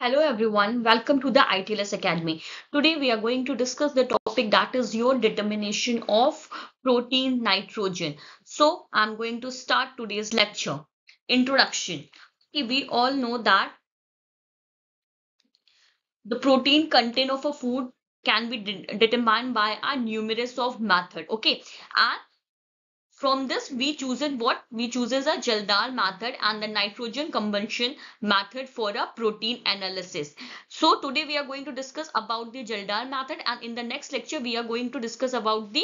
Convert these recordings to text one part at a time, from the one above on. Hello everyone, welcome to the ITLS Academy. Today we are going to discuss the topic that is your determination of protein nitrogen. So I'm going to start today's lecture. Introduction. We all know that the protein content of a food can be determined by a numerous of method. Okay, and from this we choose a Kjeldahl method and the nitrogen combustion method for a protein analysis. So today we are going to discuss about the Kjeldahl method, and in the next lecture we are going to discuss about the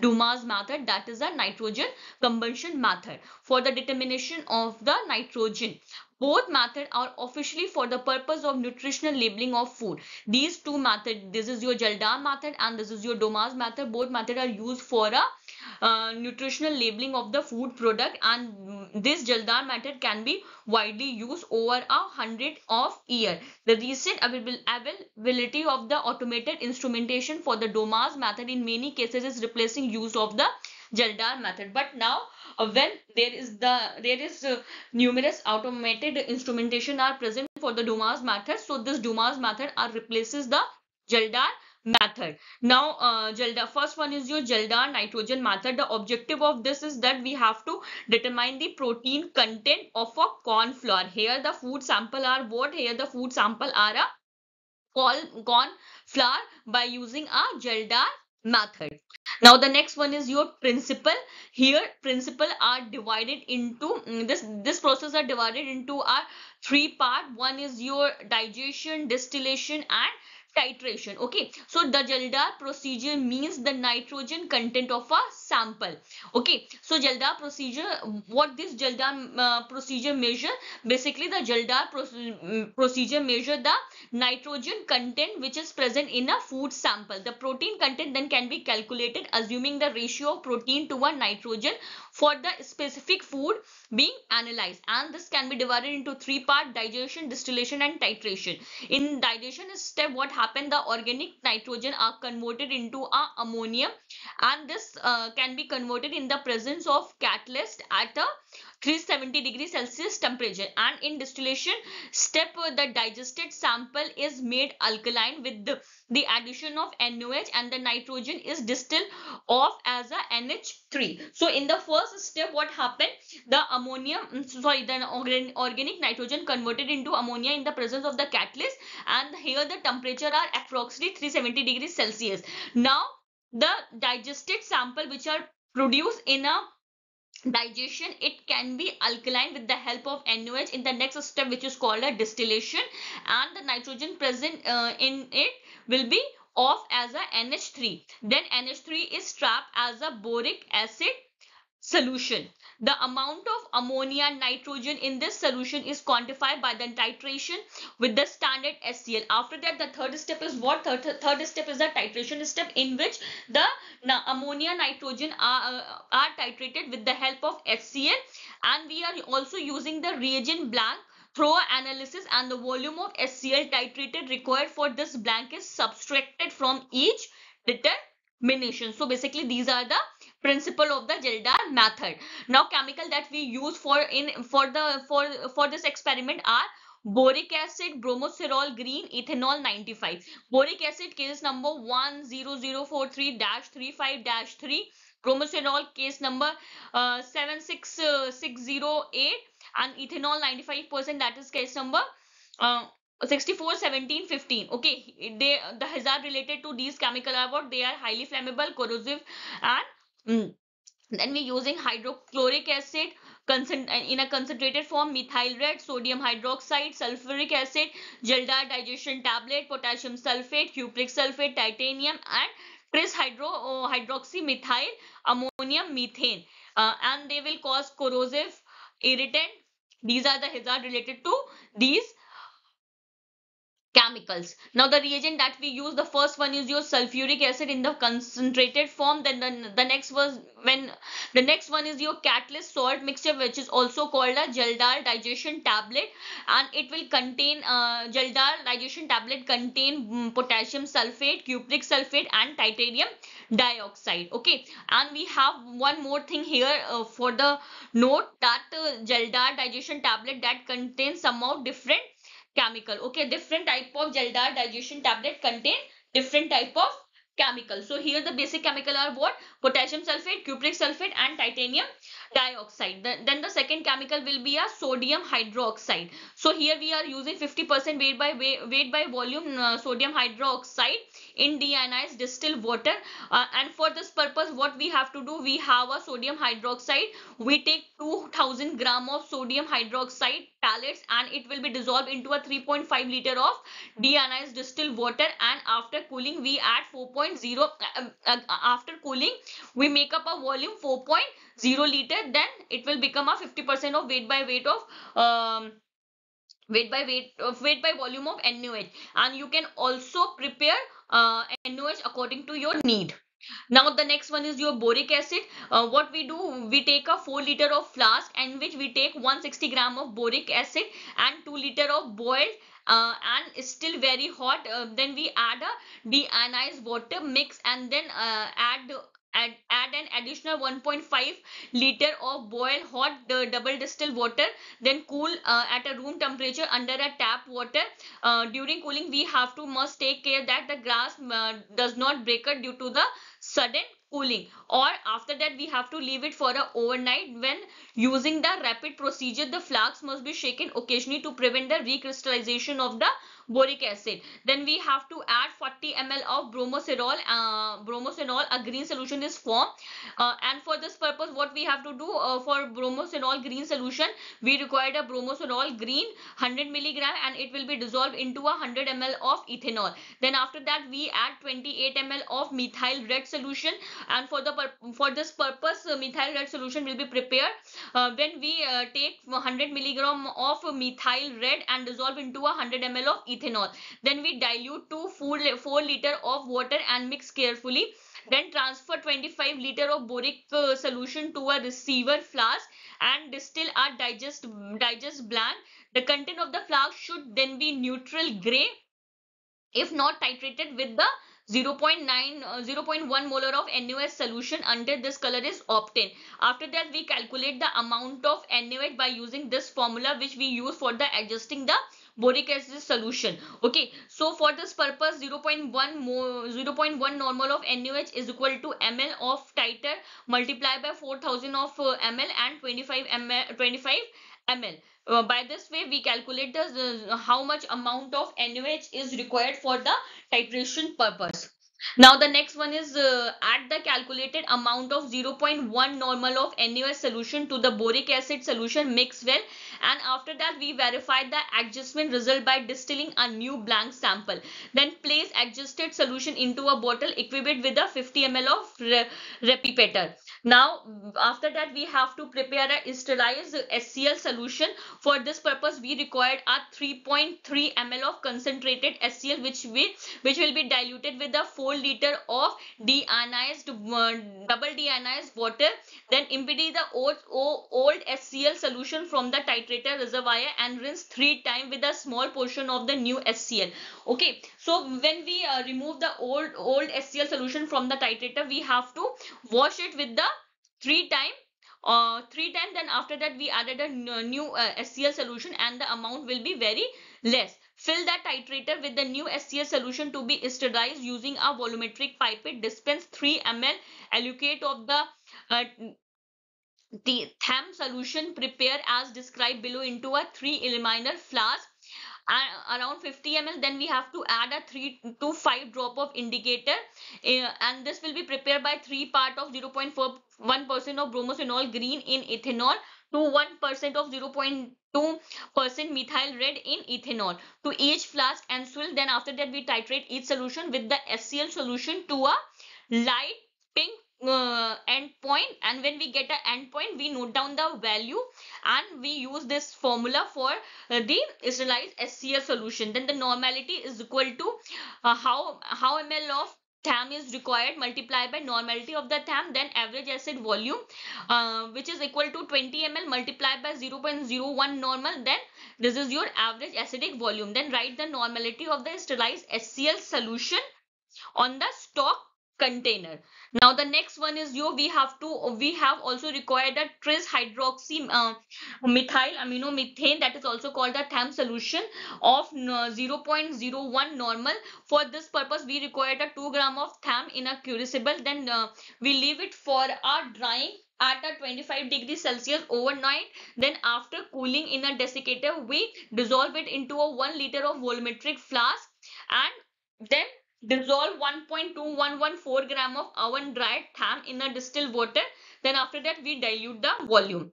Dumas method, that is a nitrogen combustion method for the determination of the nitrogen. Both methods are officially for the purpose of nutritional labeling of food. These two methods, this is your Kjeldahl method and this is your Dumas method, both methods are used for a nutritional labeling of the food product, and this Kjeldahl method can be widely used over 100 years. The recent availability of the automated instrumentation for the Dumas method in many cases is replacing use of the Kjeldahl method. But now when there is numerous automated instrumentation are present for the Dumas method, so this Dumas method replaces the Kjeldahl method. Now first one is your Kjeldahl nitrogen method. The objective of this is that we have to determine the protein content of a corn flour. Here the food sample are what? Here the food sample are a corn flour by using a Kjeldahl method. Now the next one is your principle. Here principle are divided into this process are divided into our three part. One is your digestion, distillation and titration. Okay, so the Kjeldahl procedure means the nitrogen content of a sample. Okay, so Kjeldahl procedure, what this Kjeldahl procedure measure? Basically the Kjeldahl procedure measure the nitrogen content which is present in a food sample. The protein content then can be calculated assuming the ratio of protein to a nitrogen for the specific food being analyzed, and this can be divided into three parts: digestion, distillation and titration. In digestion step, what happens? The organic nitrogen are converted into ammonium, and this can be converted in the presence of catalyst at a 370°C temperature. And in distillation step, the digested sample is made alkaline with the addition of NOH, and the nitrogen is distilled off as a NH3. So in the first step, what happened? The organic nitrogen converted into ammonia in the presence of the catalyst, and here the temperature are approximately 370°C. Now the digested sample which are produced in a digestion, it can be alkaline with the help of NOH in the next step, which is called a distillation, and the nitrogen present in it will be off as a NH3. Then NH3 is trapped as a boric acid solution. The amount of ammonia and nitrogen in this solution is quantified by the titration with the standard HCl. After that, the third step is what? Third step is the titration step, in which the ammonia nitrogen are titrated with the help of HCl, and we are also using the reagent blank through analysis, and the volume of HCl titrated required for this blank is subtracted from each determination. So basically these are the principle of the Kjeldahl method. Now chemical that we use for this experiment are boric acid, bromocresol green, ethanol 95. Boric acid case number 10043-35-3, bromocresol case number 76608, and ethanol 95%, that is case number 64, 17, 15. Okay, the hazard related to these chemical are what? They are highly flammable, corrosive, and then we're using hydrochloric acid in a concentrated form, methyl red, sodium hydroxide, sulfuric acid, Kjeldahl digestion tablet, potassium sulfate, cupric sulfate, titanium, and tris hydroxy methyl amino methane, and they will cause corrosive irritant. These are the hazard related to these chemicals. Now the reagent that we use, the first one is your sulfuric acid in the concentrated form, then the next one is your catalyst salt mixture, which is also called a Kjeldahl digestion tablet, and it will contain Kjeldahl digestion tablet contain potassium sulfate, cupric sulfate and titanium dioxide. Okay, and we have one more thing here for the note, that Kjeldahl digestion tablet that contains some of different chemical. Okay, different type of Kjeldahl digestion tablet contain different type of chemical. So here the basic chemical are what? Potassium sulfate, cupric sulfate and titanium dioxide. Then the second chemical will be a sodium hydroxide. So here we are using 50% weight by volume sodium hydroxide in deionized distilled water, and for this purpose what we have to do, we have a sodium hydroxide. We take 2000 gram of sodium hydroxide pellets and it will be dissolved into a 3.5 liter of deionized distilled water, and after cooling we add 4.0 after cooling we make up a volume 4.0 liter. Then it will become a 50% of weight by volume of NaOH, and you can also prepare NaOH according to your need. Now the next one is your boric acid. What we do, we take a 4 liter of flask in which we take 160 gram of boric acid and 2 liter of boiled and still very hot. Then we add a deionized water mix and then add an additional 1.5 liter of boiled hot double distilled water, then cool at a room temperature under a tap water. During cooling we have to must take care that the glass does not break due to the sudden cooling, or after that we have to leave it for a overnight. When using the rapid procedure, the flask must be shaken occasionally to prevent the recrystallization of the boric acid. Then we have to add 40 ml of bromocenol. A green solution is formed, and for this purpose what we have to do, for bromocenol green solution we required a bromocenol green 100 milligram and it will be dissolved into a 100 ml of ethanol. Then after that we add 28 ml of methyl red solution, and for this purpose methyl red solution will be prepared. When we take 100 milligram of methyl red and dissolve into a 100 ml of ethanol, then we dilute to 4 liter of water and mix carefully. Then transfer 25 liter of boric solution to a receiver flask and distill a digest bland. The content of the flask should then be neutral gray if not titrated with the 0.1 molar of NaOH solution until this color is obtained. After that we calculate the amount of NaOH by using this formula which we use for the adjusting the boric acid solution. Okay, so for this purpose 0.1 normal of NaOH is equal to ml of titer multiplied by 4000 of ml and 25 ml. By this way we calculate the how much amount of NaOH is required for the titration purpose. Now the next one is add the calculated amount of 0.1 normal of NaOH solution to the boric acid solution, mix well, and after that we verify the adjustment result by distilling a new blank sample. Then place adjusted solution into a bottle equipped with a 50 ml of repipetter. Now after that we have to prepare a sterilized HCl solution. For this purpose we required a 3.3 ml of concentrated HCl which will be diluted with a 4 liter of double deionized water. Then empty the old HCl solution from the titrator reservoir and rinse 3 times with a small portion of the new HCl. Okay, so when we remove the old HCl solution from the titrator, we have to wash it with the 3 times. Then after that we added a new HCl solution and the amount will be very less. Fill the titrator with the new HCl solution to be sterilized using a volumetric pipette. Dispense 3 ml eluate of the than solution. Prepare as described below into a 3-liter flask around 50 ml. Then we have to add a 3 to 5 drop of indicator, and this will be prepared by 3 part of 0.41% of bromocenol green in ethanol to 1% of 0.2% methyl red in ethanol to each flask and swill. Then after that we titrate each solution with the HCl solution to a light pink end point, and when we get an end point we note down the value and we use this formula for the sterilized HCl solution. Then the normality is equal to how ml of than is required multiplied by normality of the than, then average acid volume which is equal to 20 ml multiplied by 0.01 normal. Then this is your average acidic volume. Then write the normality of the sterilized HCl solution on the stock container. Now the next one is we have also required a tris hydroxy methyl amino methane, that is also called the THAM solution of 0.01 normal. For this purpose we required a 2 grams of THAM in a crucible. Then we leave it for our drying at a 25 degree Celsius overnight. Then after cooling in a desiccator, we dissolve it into a 1 liter of volumetric flask and then dissolve 1.2114 gram of oven dried THAM in a distilled water. Then after that we dilute the volume.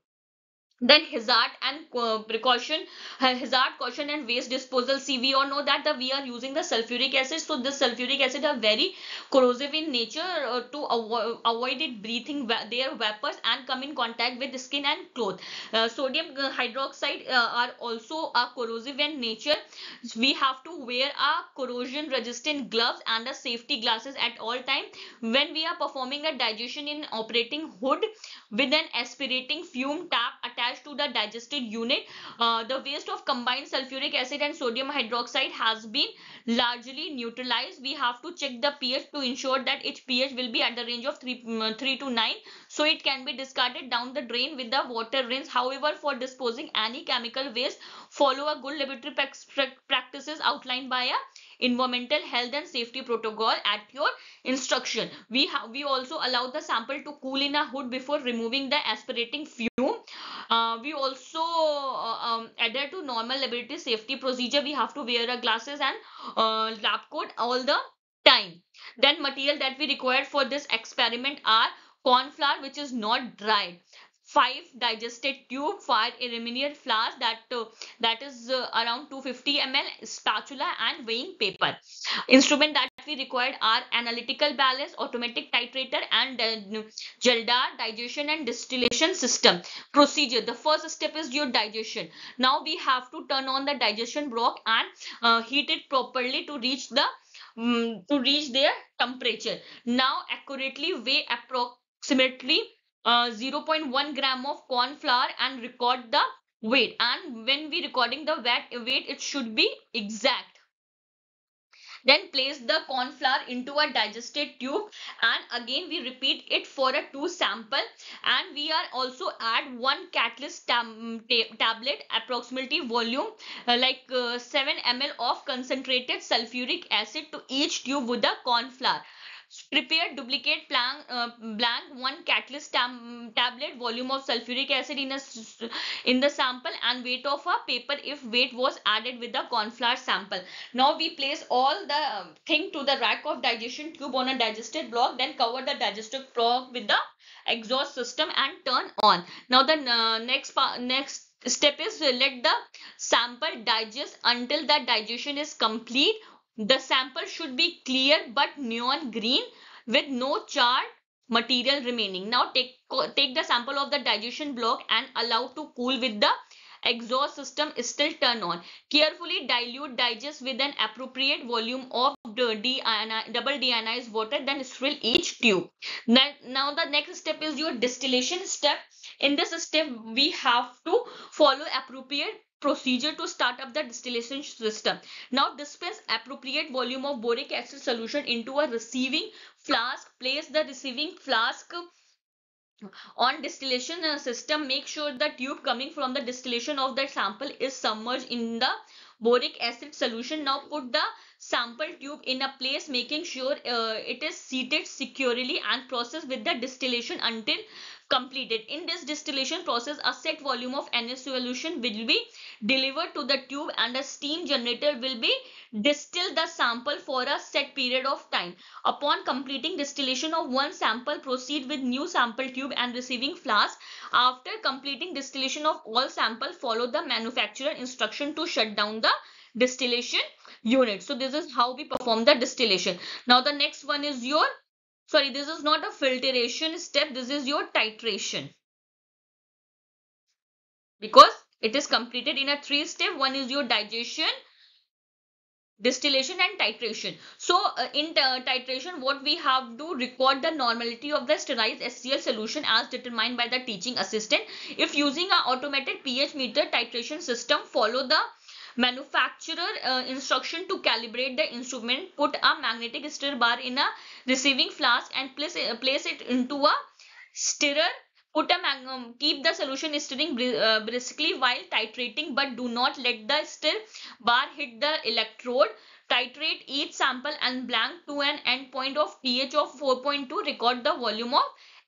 Then hazard and precaution, hazard, caution and waste disposal. See, we all know that we are using the sulfuric acid. So this sulfuric acid are very corrosive in nature. To avoid it breathing their vapors and come in contact with skin and cloth. Sodium hydroxide are also corrosive in nature. We have to wear a corrosion resistant gloves and a safety glasses at all time when we are performing a digestion in operating hood with an aspirating fume tap attached to the digested unit. The waste of combined sulfuric acid and sodium hydroxide has been largely neutralized. We have to check the pH to ensure that its pH will be at the range of 3 to 9, so it can be discarded down the drain with the water rinse. However, for disposing any chemical waste, follow a good laboratory practices outlined by a environmental health and safety protocol at your instruction. We also allow the sample to cool in a hood before removing the aspirating fume. We also adhere to normal laboratory safety procedure. We have to wear a glasses and lab coat all the time. Then material that we required for this experiment are corn flour, which is not dried, 5 digested tube, 5 aluminum flask that is around 250 ml, spatula and weighing paper. Instrument that we required are analytical balance, automatic titrator and Kjeldahl digestion and distillation system. Procedure: the first step is your digestion. Now we have to turn on the digestion block and heat it properly to reach their temperature. Now accurately weigh approximately 0.1 gram of corn flour and record the weight. And when we recording the weight, it should be exact. Then place the corn flour into a digested tube and again we repeat it for a 2 sample. And we are also add 1 catalyst tablet, approximately volume 7 ml of concentrated sulfuric acid to each tube with the corn flour. Prepare duplicate blank 1 catalyst tablet, volume of sulfuric acid in the sample and weight of a paper if weight was added with the corn flour sample. Now we place all the thing to the rack of digestion tube on a digested block. Then cover the digested block with the exhaust system and turn on. Now the next step is let the sample digest until the digestion is complete. The sample should be clear but neon green with no charred material remaining. Now take the sample of the digestion block and allow to cool with the exhaust system is still turned on. Carefully dilute digest with an appropriate volume of double deionized water, then swirl each tube. Now the next step is your distillation step. In this step we have to follow appropriate procedure to start up the distillation system. Now dispense appropriate volume of boric acid solution into a receiving flask. Place the receiving flask on distillation system. Make sure the tube coming from the distillation of the sample is submerged in the boric acid solution. Now put the sample tube in a place, making sure it is seated securely, and process with the distillation until completed. In this distillation process, a set volume of NH solution will be delivered to the tube and a steam generator will be distill the sample for a set period of time. Upon completing distillation of 1 sample, proceed with new sample tube and receiving flask. After completing distillation of all sample, follow the manufacturer instruction to shut down the distillation unit. So this is how we perform the distillation. Now the next one is your this is not a filtration step. This is your titration, because it is completed in a 3 step. One is your digestion, distillation and titration. So in titration, what we have to record the normality of the sterilized HCl solution as determined by the teaching assistant. If using an automated pH meter titration system, follow the Manufacturer instruction to calibrate the instrument. Put a magnetic stir bar in a receiving flask and place it into a stirrer. Put a keep the solution stirring briskly while titrating, but do not let the stir bar hit the electrode. Titrate each sample and blank to an end point of pH of 4.2. Record the volume of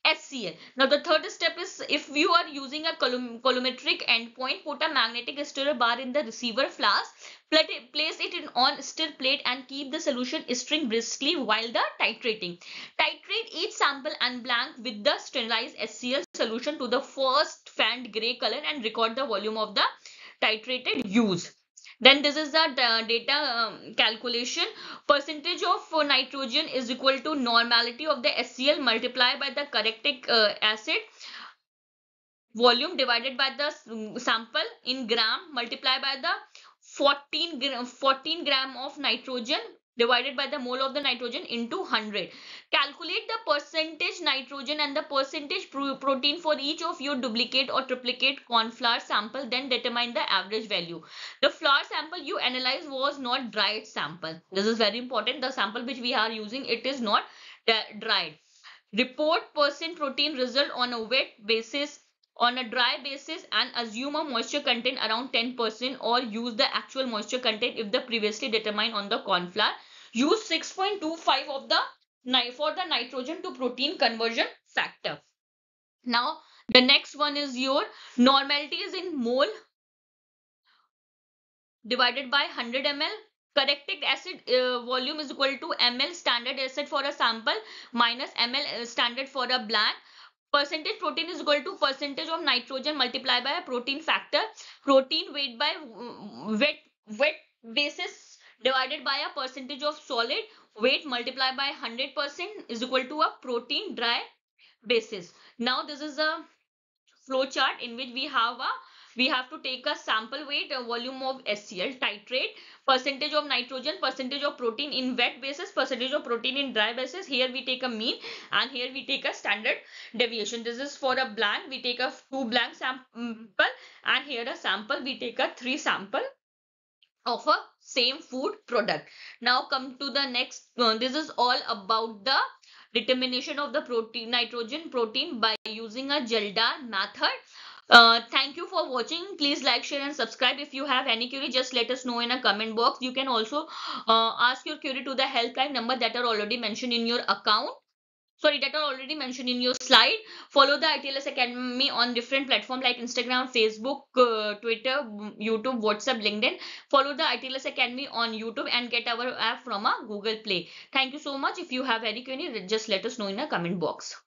HCl. Now the third step is, if you are using a colorimetric endpoint, put a magnetic stirrer bar in the receiver flask, place it in on stir plate and keep the solution stirring briskly while the titrating. Titrate each sample and blank with the sterilized HCl solution to the first faint grey color and record the volume of the titrated use. Then this is the data calculation. Percentage of nitrogen is equal to normality of the HCl multiplied by the corrected acid volume divided by the sample in gram multiplied by the 14 gram of nitrogen divided by the mole of the nitrogen into 100. Calculate the percentage nitrogen and the percentage protein for each of your duplicate or triplicate corn flour sample. Then determine the average value. The flour sample you analyze was not dried sample. This is very important. The sample which we are using, it is not dried. Report % protein result on a wet basis, on a dry basis, and assume a moisture content around 10% or use the actual moisture content if the previously determined on the corn flour. Use 6.25 of the for the nitrogen to protein conversion factor. Now the next one is your normality is in mole divided by 100 ml. Corrected acid volume is equal to ml standard acid for a sample minus ml standard for a blank. Percentage protein is equal to percentage of nitrogen multiplied by a protein factor. Protein weight by wet basis divided by a percentage of solid weight multiplied by 100% is equal to a protein dry basis. Now this is a flow chart in which we have to take a sample weight, a volume of HCl, titrate, percentage of nitrogen, percentage of protein in wet basis, percentage of protein in dry basis. Here we take a mean and here we take a standard deviation. This is for a blank. We take a 2 blank sample and here a sample. We take a 3 sample of a same food product. Now come to the next one. This is all about the determination of the protein, nitrogen protein by using a Kjeldahl method. Thank you for watching. Please like, share and subscribe. If you have any query, just let us know in a comment box. You can also ask your query to the helpline number that are already mentioned in your account. Sorry, that are already mentioned in your slide. Follow the ITLS Academy on different platforms like Instagram, Facebook, Twitter, YouTube, WhatsApp, LinkedIn. Follow the ITLS Academy on YouTube and get our app from a Google Play. Thank you so much. If you have any query, just let us know in a comment box.